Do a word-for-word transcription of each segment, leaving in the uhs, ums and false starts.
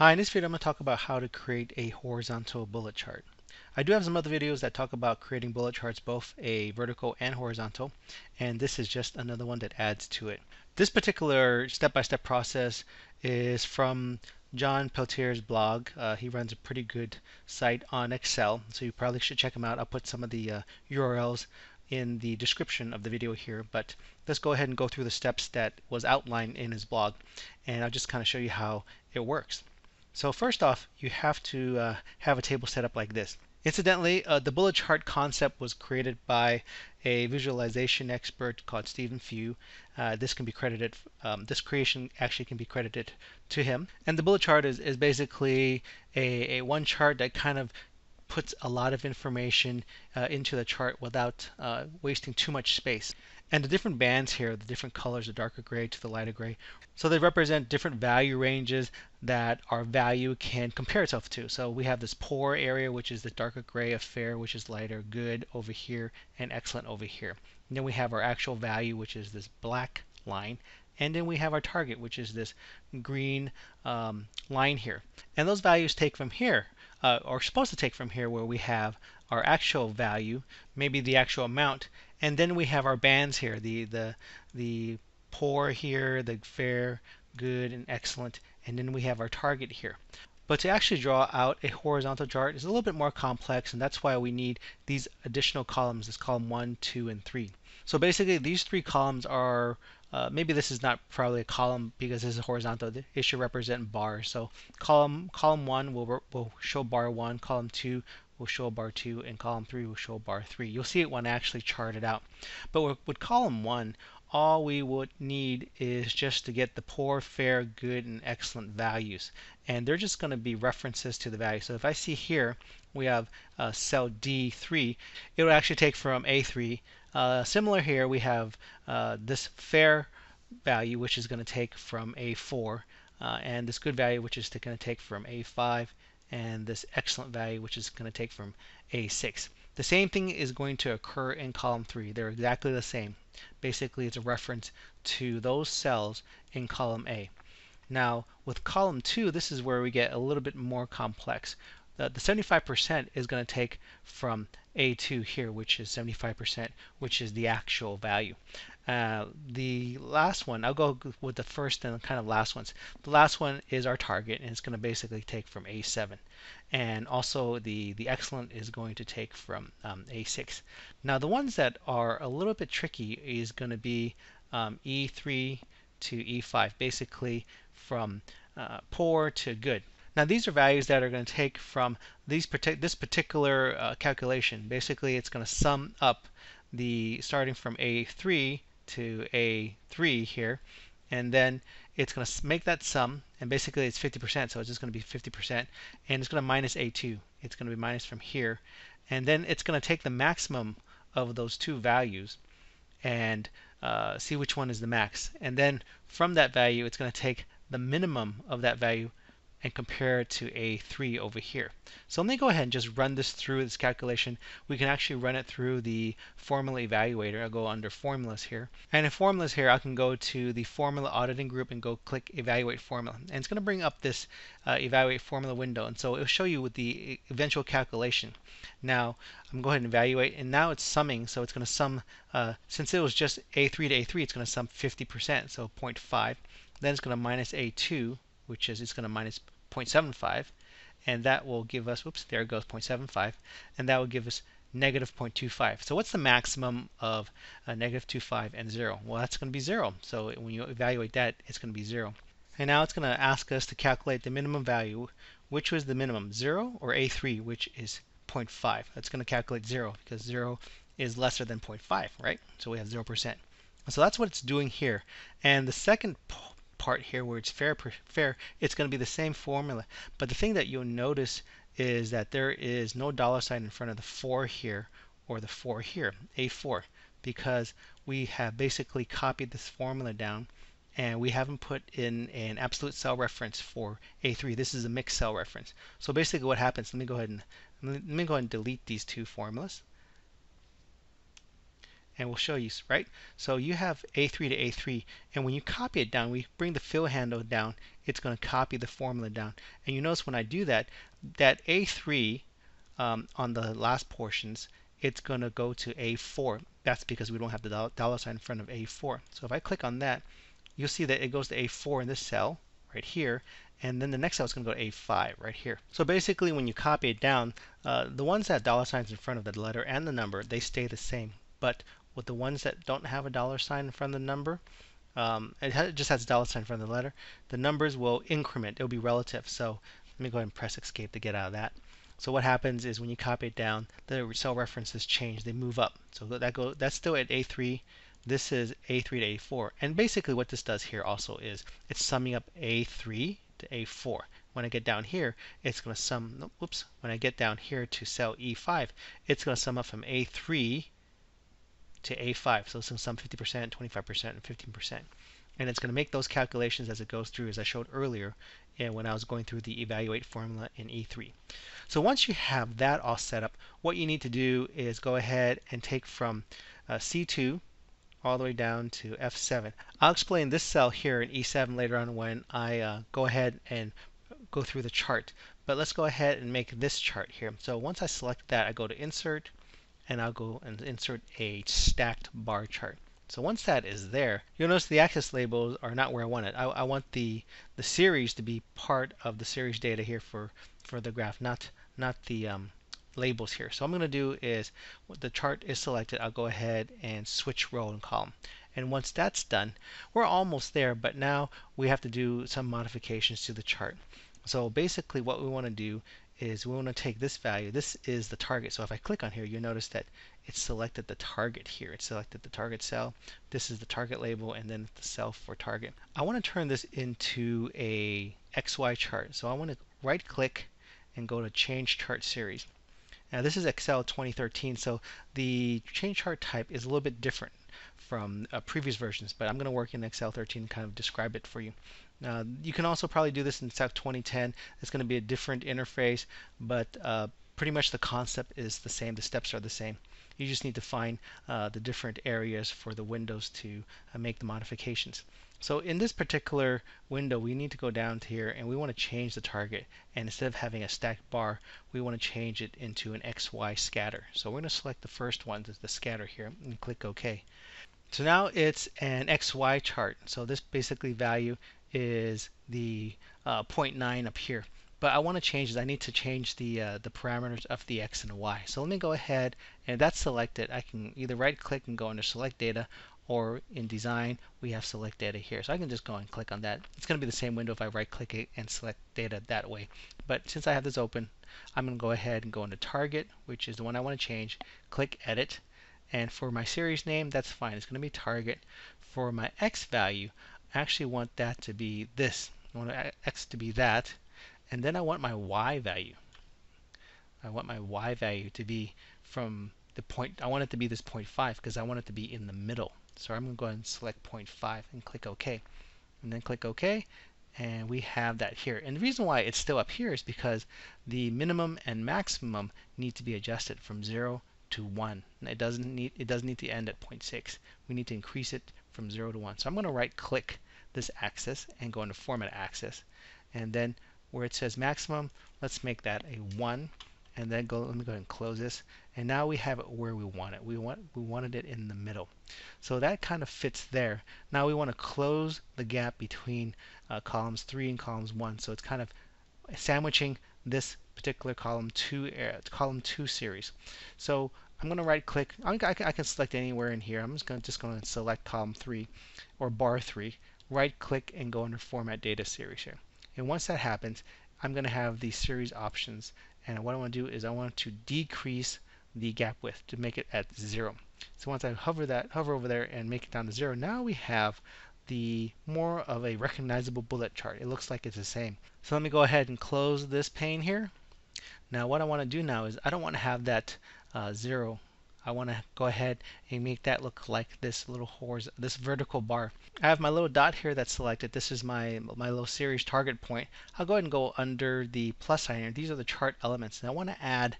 Hi, in this video I'm going to talk about how to create a horizontal bullet chart. I do have some other videos that talk about creating bullet charts, both a vertical and horizontal, and this is just another one that adds to it. This particular step-by-step process is from Jon Peltier's blog. Uh, he runs a pretty good site on Excel, so you probably should check him out. I'll put some of the uh, U R Ls in the description of the video here, but let's go ahead and go through the steps that was outlined in his blog, and I'll just kind of show you how it works. So first off, you have to uh, have a table set up like this. Incidentally, uh, the bullet chart concept was created by a visualization expert called Stephen Few. Uh, this can be credited, um, this creation actually can be credited to him. And the bullet chart is, is basically a, a one chart that kind of puts a lot of information uh, into the chart without uh, wasting too much space. And the different bands here, the different colors, the darker gray to the lighter gray, so they represent different value ranges that our value can compare itself to. So we have this poor area, which is the darker gray, of fair, which is lighter, good over here, and excellent over here. And then we have our actual value, which is this black line, and then we have our target, which is this green um, line here. And those values take from here, uh, or supposed to take from here, where we have our actual value, maybe the actual amount, and then we have our bands here, the the the poor here, the fair, good, and excellent, and then we have our target here. But to actually draw out a horizontal chart is a little bit more complex, and that's why we need these additional columns, this column one, two, and three. So basically, these three columns are uh, maybe this is not probably a column because this is horizontal. It should represent bars. So column column one will will show bar one, column two will show bar two, and column three will show bar three. You'll see it when I actually chart it out. But with column one, all we would need is just to get the poor, fair, good, and excellent values. And they're just going to be references to the value. So if I see here we have uh, cell D three, it will actually take from A three. Uh, similar here, we have uh, this fair value, which is going to take from A four, uh, and this good value, which is going to take from A five, and this excellent value, which is going to take from A six. The same thing is going to occur in column three. They're exactly the same. Basically, it's a reference to those cells in column A. Now, with column two, this is where we get a little bit more complex. The seventy-five percent is going to take from A two here, which is seventy-five percent, which is the actual value. Uh, the last one, I'll go with the first and kind of last ones. The last one is our target, and it's going to basically take from A seven. And also the, the excellent is going to take from um, A six. Now the ones that are a little bit tricky is going to be um, E three to E five, basically from uh, poor to good. Now these are values that are going to take from these partic this particular uh, calculation. Basically, it's going to sum up the starting from A three to A three here, and then it's going to make that sum, and basically it's fifty percent, so it's just going to be fifty percent, and it's going to minus A two. It's going to be minus from here, and then it's going to take the maximum of those two values and uh, see which one is the max. And then from that value, it's going to take the minimum of that value and compare it to A three over here. So let me go ahead and just run this through this calculation. We can actually run it through the formula evaluator. I'll go under formulas here. And in formulas here, I can go to the formula auditing group and go click evaluate formula. And it's going to bring up this uh, evaluate formula window. And so it'll show you with the eventual calculation. Now I'm going to go ahead and evaluate, and now it's summing. So it's going to sum, uh, since it was just A three to A three, it's going to sum fifty percent, so zero point five. Then it's going to minus A two, which is it's going to minus zero point seven five, and that will give us, whoops, there it goes, zero point seven five, and that will give us negative zero point two five. So what's the maximum of uh, negative two five and zero? Well, that's going to be zero. So when you evaluate that, it's going to be zero. And now it's going to ask us to calculate the minimum value. Which was the minimum, zero or A three, which is zero point five? That's going to calculate zero, because zero is lesser than zero point five, right? So we have zero percent. So that's what it's doing here. And the second part here, where it's fair, fair, it's going to be the same formula. But the thing that you'll notice is that there is no dollar sign in front of the four here or the four here, A four, because we have basically copied this formula down, and we haven't put in an absolute cell reference for A three. This is a mixed cell reference. So basically, what happens? Let me go ahead and let me go ahead and delete these two formulas. and we'll show you, right? So you have A three to A three, and when you copy it down, we bring the fill handle down, it's going to copy the formula down. And you notice when I do that, that A three um, on the last portions, it's going to go to A four. That's because we don't have the dollar sign in front of A four. So if I click on that, you'll see that it goes to A four in this cell right here, and then the next cell is going to go to A five right here. So basically when you copy it down, uh, the ones that have dollar signs in front of the letter and the number, they stay the same. But with the ones that don't have a dollar sign in front of the number, um, it, ha it just has a dollar sign in front of the letter, the numbers will increment. It will be relative. So let me go ahead and press escape to get out of that. So what happens is when you copy it down, the cell references change, they move up. So that go, that's still at A three, this is A three to A four. And basically what this does here also is it's summing up A three to A four. When I get down here, it's going to sum, oops, when I get down here to cell E five, it's going to sum up from A three to A five. So it's going to sum fifty percent, twenty-five percent, and fifteen percent. And it's going to make those calculations as it goes through, as I showed earlier and when I was going through the evaluate formula in E three. So once you have that all set up, what you need to do is go ahead and take from uh, C two all the way down to F seven. I'll explain this cell here in E seven later on when I uh, go ahead and go through the chart. But let's go ahead and make this chart here. So once I select that, I go to Insert, and I'll go and insert a stacked bar chart. So once that is there, you'll notice the axis labels are not where I want it. I, I want the the series to be part of the series data here for for the graph, not not the um, labels here. So what I'm going to do is, when the chart is selected, I'll go ahead and switch row and column. And once that's done, we're almost there, but now we have to do some modifications to the chart. So basically what we want to do is we want to take this value. This is the target. So if I click on here, you'll notice that it selected the target here. It selected the target cell. This is the target label, and then the cell for target. I want to turn this into a X Y chart. So I want to right click and go to Change Chart Series. Now this is Excel twenty thirteen, so the change chart type is a little bit different from uh, previous versions, but I'm going to work in Excel thirteen and kind of describe it for you. Uh, you can also probably do this in Excel twenty ten. It's going to be a different interface, but uh, pretty much the concept is the same. The steps are the same. You just need to find uh, the different areas for the windows to uh, make the modifications. So in this particular window, we need to go down to here, and we want to change the target. And instead of having a stacked bar, we want to change it into an X Y scatter. So we're going to select the first one, the scatter here, and click OK. So now it's an X Y chart. So this basically value is the uh, zero point nine up here, but I want to change this. I need to change the uh, the parameters of the X and Y. So let me go ahead, and that's selected. I can either right click and go under select data, or in design we have select data here. So I can just go and click on that. It's going to be the same window if I right click it and select data that way. But since I have this open, I'm going to go ahead and go into target, which is the one I want to change, click edit, and for my series name, that's fine. It's going to be target. For my X value, I actually want that to be this. I want X to be that, and then I want my Y value. I want my Y value to be from the point, I want it to be this zero point five because I want it to be in the middle. So I'm going to go ahead and select zero point five and click OK. And then click OK, and we have that here. And the reason why it's still up here is because the minimum and maximum need to be adjusted from zero to one. And it doesn't need, it doesn't need to end at zero point six. We need to increase it from zero to one. So I'm going to right click this axis and go into Format Axis, and then where it says maximum, let's make that a one, and then go, let me go ahead and close this, and now we have it where we want it. We want we wanted it in the middle. So that kind of fits there. Now we want to close the gap between uh, columns three and columns one, so it's kind of sandwiching this particular column two uh, column two series. So I'm going to right click. I can select anywhere in here. I'm just going to just going to select column three or bar three. Right click and go under Format Data Series here. And once that happens, I'm going to have the series options. And what I want to do is I want to decrease the gap width to make it at zero. So once I hover that hover over there and make it down to zero, now we have the more of a recognizable bullet chart. It looks like it's the same. So let me go ahead and close this pane here. Now what I want to do now is I don't want to have that Uh, zero. I want to go ahead and make that look like this little horizontal, this vertical bar. I have my little dot here that's selected. This is my my little series target point. I'll go ahead and go under the plus sign here. These are the chart elements, and I want to add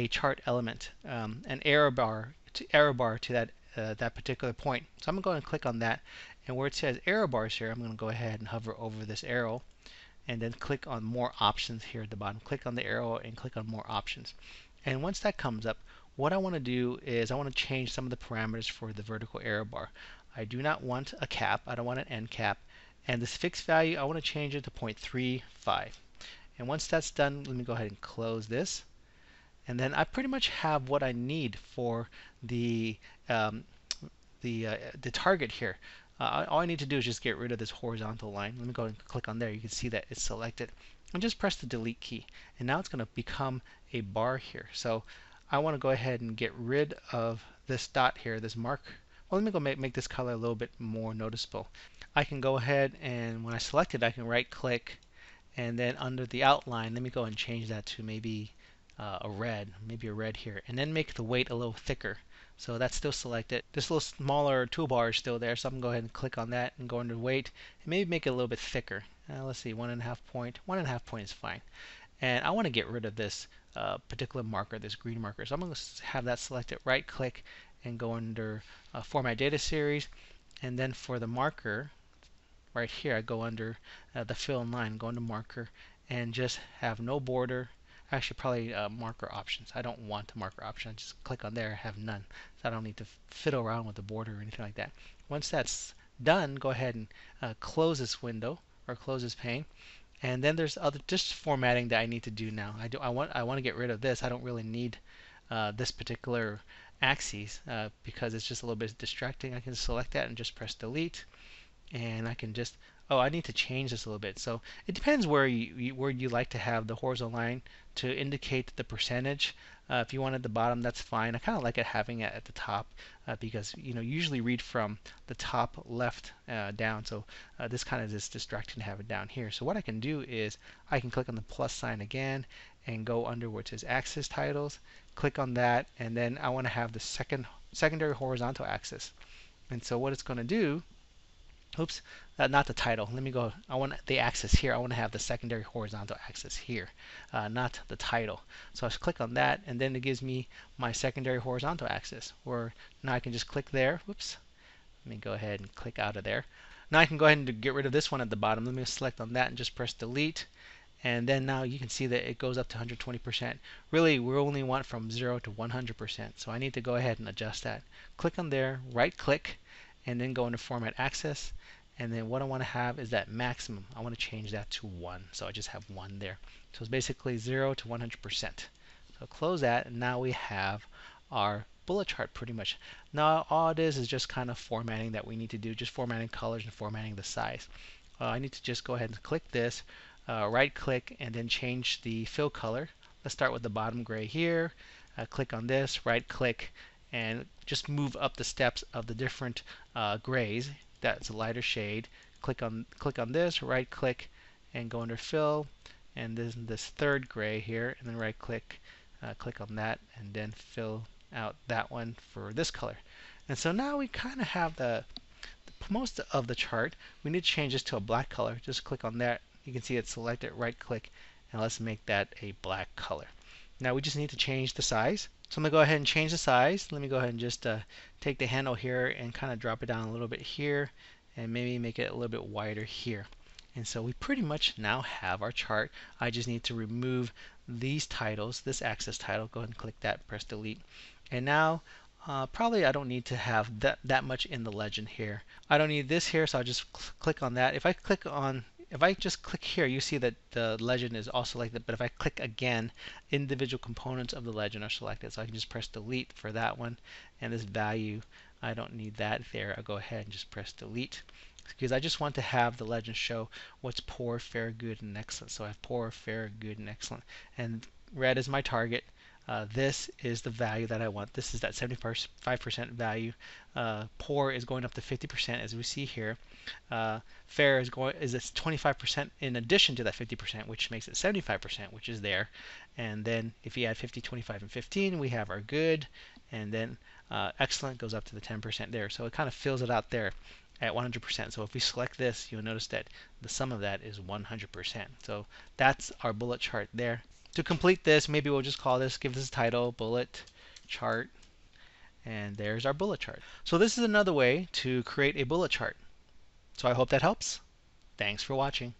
a chart element, um, an error bar, to, error bar to that uh, that particular point. So I'm going to go ahead and click on that, and where it says error bars here, I'm going to go ahead and hover over this arrow and then click on more options here at the bottom. Click on the arrow and click on more options. And once that comes up, what I want to do is I want to change some of the parameters for the vertical error bar. I do not want a cap, I don't want an end cap, and this fixed value I want to change it to zero point three five. And once that's done, let me go ahead and close this, and then I pretty much have what I need for the um, the uh, the target here. Uh, all I need to do is just get rid of this horizontal line. Let me go ahead and click on there. You can see that it's selected, and just press the delete key, and now it's going to become a bar here. So I want to go ahead and get rid of this dot here, this mark. Well, let me go make, make this color a little bit more noticeable. I can go ahead and when I select it, I can right click, and then under the outline, let me go and change that to maybe uh, a red, maybe a red here, and then make the weight a little thicker. So that's still selected. This little smaller toolbar is still there, so I'm going to go ahead and click on that and go under weight, and maybe make it a little bit thicker. Uh, let's see, one and a half point. One and a half point is fine. And I want to get rid of this uh, particular marker, this green marker. So I'm going to have that selected, right click, and go under uh, Format Data Series, and then for the marker, right here I go under uh, the fill in line, go into marker, and just have no border. Actually, probably uh, marker options. I don't want the marker option. I just click on there, have none. So I don't need to fiddle around with the border or anything like that. Once that's done, go ahead and uh, close this window or close this pane. And then there's other just formatting that I need to do now. I do. I want. I want to get rid of this. I don't really need uh, this particular axis uh, because it's just a little bit distracting. I can select that and just press delete, and I can just. Oh, I need to change this a little bit. So it depends where you where you like to have the horizontal line to indicate the percentage. Uh, if you want at the bottom, that's fine. I kind of like it having it at the top uh, because you know usually read from the top left uh, down. So uh, this kind of is distracting to have it down here. So what I can do is I can click on the plus sign again and go under where it says axis titles. Click on that, and then I want to have the second secondary horizontal axis. And so what it's going to do. Oops, uh, not the title. Let me go. I want the axis here. I want to have the secondary horizontal axis here, uh, not the title. So I just click on that, and then it gives me my secondary horizontal axis. Where now I can just click there. Whoops. Let me go ahead and click out of there. Now I can go ahead and get rid of this one at the bottom. Let me select on that and just press delete. And then now you can see that it goes up to one hundred twenty percent. Really, we only want from zero to one hundred percent. So I need to go ahead and adjust that. Click on there. Right click. And then go into Format Axis, and then what I want to have is that maximum. I want to change that to one, so I just have one there. So it's basically zero to one hundred percent. So close that, and now we have our bullet chart pretty much. Now all it is is just kind of formatting that we need to do, just formatting colors and formatting the size. Uh, I need to just go ahead and click this, uh, right click, and then change the fill color. Let's start with the bottom gray here. Uh, click on this, right click, and just move up the steps of the different uh, grays. That's a lighter shade. Click on click on this, right click, and go under fill, and then this third gray here, and then right click, uh, click on that, and then fill out that one for this color. And so now we kind of have the, the most of the chart. We need to change this to a black color. Just click on that. You can see it's selected. Right click, and let's make that a black color. Now we just need to change the size. So I'm going to go ahead and change the size. Let me go ahead and just uh, take the handle here and kind of drop it down a little bit here and maybe make it a little bit wider here. And so we pretty much now have our chart. I just need to remove these titles, this axis title. Go ahead and click that, press delete. And now uh, probably I don't need to have that, that much in the legend here. I don't need this here, so I'll just cl- click on that. If I click on If I just click here, you see that the legend is all selected, but if I click again, individual components of the legend are selected. So I can just press delete for that one, and this value, I don't need that there. I'll go ahead and just press delete because I just want to have the legend show what's poor, fair, good, and excellent. So I have poor, fair, good, and excellent. And red is my target. Uh, this is the value that I want. This is that seventy-five percent value. Uh, poor is going up to fifty percent as we see here. Uh, fair is going is it's twenty-five percent in addition to that fifty percent, which makes it seventy-five percent, which is there. And then if you add fifty, twenty-five, and fifteen, we have our good. And then uh, excellent goes up to the ten percent there. So it kind of fills it out there at one hundred percent. So if we select this, you'll notice that the sum of that is one hundred percent. So that's our bullet chart there. To complete this, maybe we'll just call this, give this a title, bullet chart, And there's our bullet chart. So this is another way to create a bullet chart. So I hope that helps. Thanks for watching.